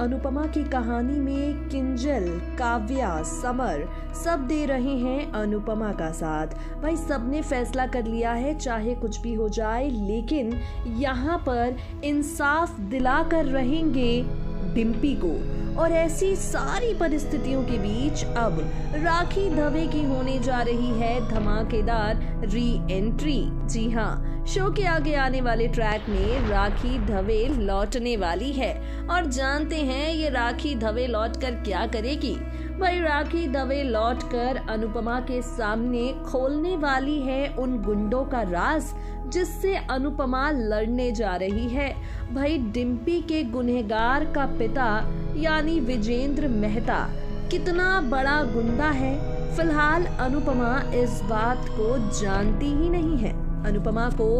अनुपमा की कहानी में किंजल, काव्या, समर सब दे रहे हैं अनुपमा का साथ। भाई सबने फैसला कर लिया है चाहे कुछ भी हो जाए, लेकिन यहाँ पर इंसाफ दिला कर रहेंगे डिंपी को। और ऐसी सारी परिस्थितियों के बीच अब राखी दवे की होने जा रही है धमाकेदार री एंट्री। जी हाँ, शो के आगे आने वाले ट्रैक में राखी दवे लौटने वाली है और जानते हैं ये राखी दवे लौटकर क्या करेगी। भाई राखी दवे लौटकर अनुपमा के सामने खोलने वाली है उन गुंडों का राज जिससे अनुपमा लड़ने जा रही है। भाई डिंपी के गुनहगार का पिता यानी विजेंद्र मेहता कितना बड़ा गुंडा है, फिलहाल अनुपमा इस बात को जानती ही नहीं है। अनुपमा को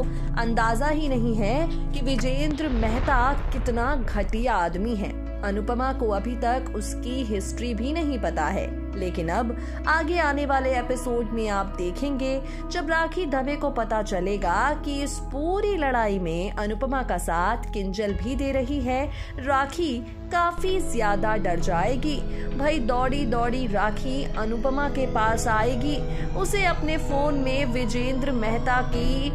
अंदाजा ही नहीं है कि विजेंद्र मेहता कितना घटिया आदमी है। अनुपमा को अभी तक उसकी हिस्ट्री भी नहीं पता है, लेकिन अब आगे आने वाले एपिसोड में आप देखेंगे जब राखी दवे को पता चलेगा कि इस पूरी लड़ाई में अनुपमा का साथ किंजल भी दे रही है, राखी काफी ज्यादा डर जाएगी। भाई दौड़ी दौड़ी राखी अनुपमा के पास आएगी, उसे अपने फोन में विजेंद्र मेहता की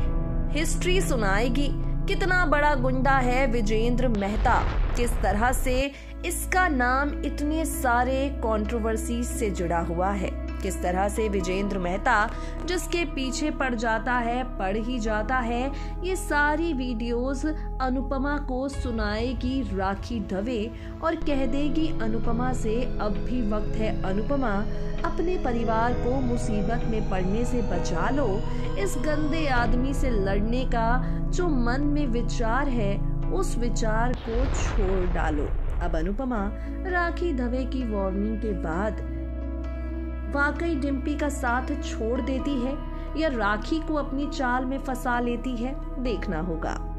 हिस्ट्री सुनाएगी। कितना बड़ा गुंडा है विजेंद्र मेहता, किस तरह से इसका नाम इतने सारे कंट्रोवर्सी से जुड़ा हुआ है, किस तरह से विजेंद्र मेहता जिसके पीछे पड़ ही जाता है। ये सारी वीडियोस अनुपमा को सुनाएगी राखी दवे और कह देगी अनुपमा से अब भी वक्त है, अनुपमा अपने परिवार को मुसीबत में पड़ने से बचा लो। इस गंदे आदमी से लड़ने का जो मन में विचार है उस विचार को छोड़ डालो। अब अनुपमा राखी दवे की वार्निंग के बाद वाकई डिंपी का साथ छोड़ देती है या राखी को अपनी चाल में फंसा लेती है, देखना होगा।